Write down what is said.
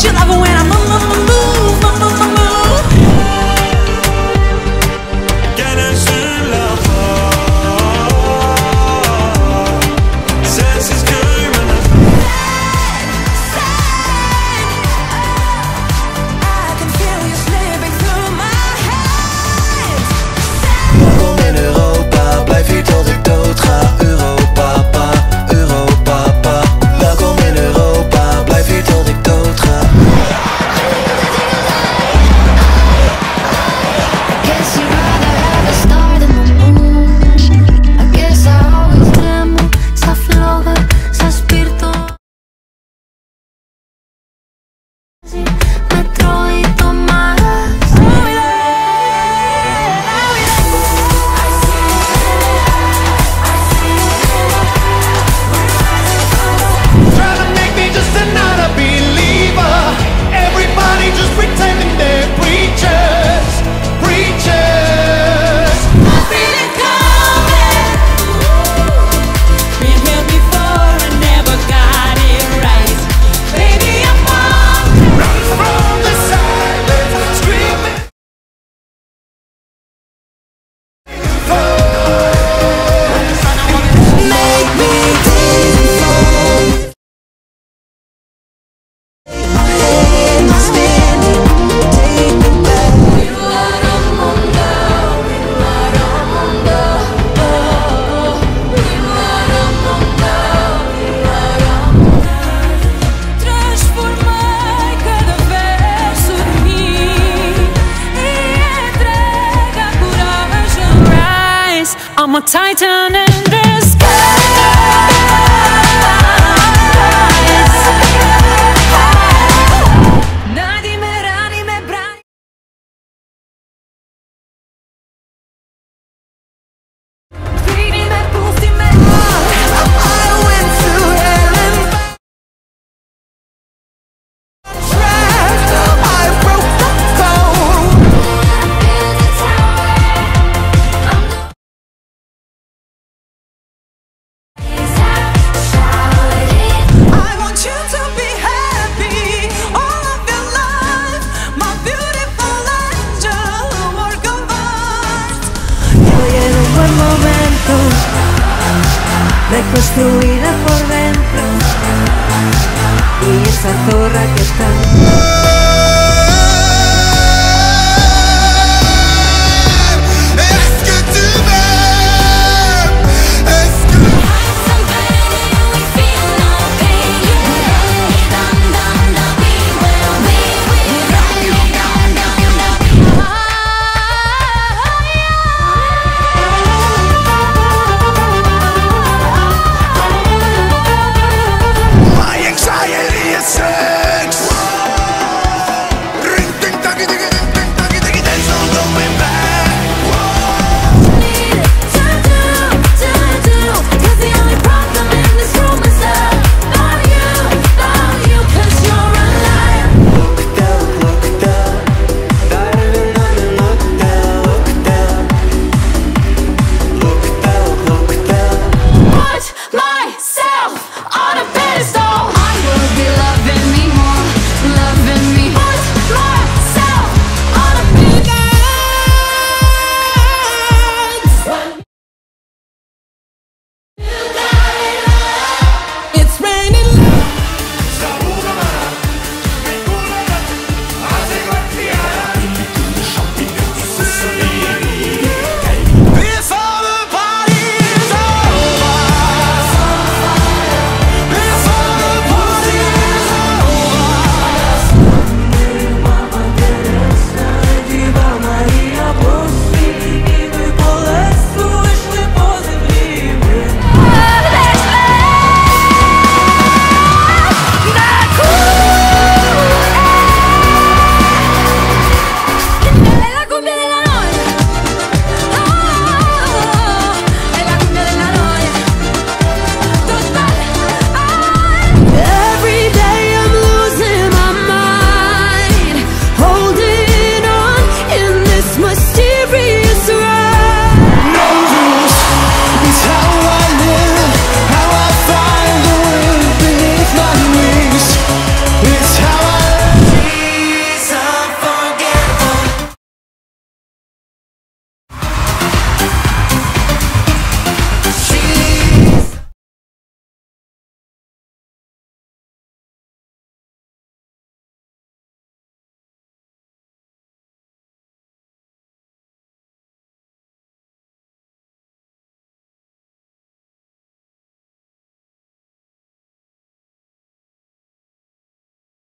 You love it when I move, move, move, move, move, move, move. Getting love. Sex is good when I I can feel you slipping through my hands. Waarom in Europa blijf je tot ik dood ga? Europa, pa, Europa, pa. Waarom in Europa blijf je tot ik dood ga? I'm a titan in the sky. Nadime, ranime, brani. Pridime, pustime. I went through hell and trapped. I broke the bone. Reconstruida por dentro y esa zorra que está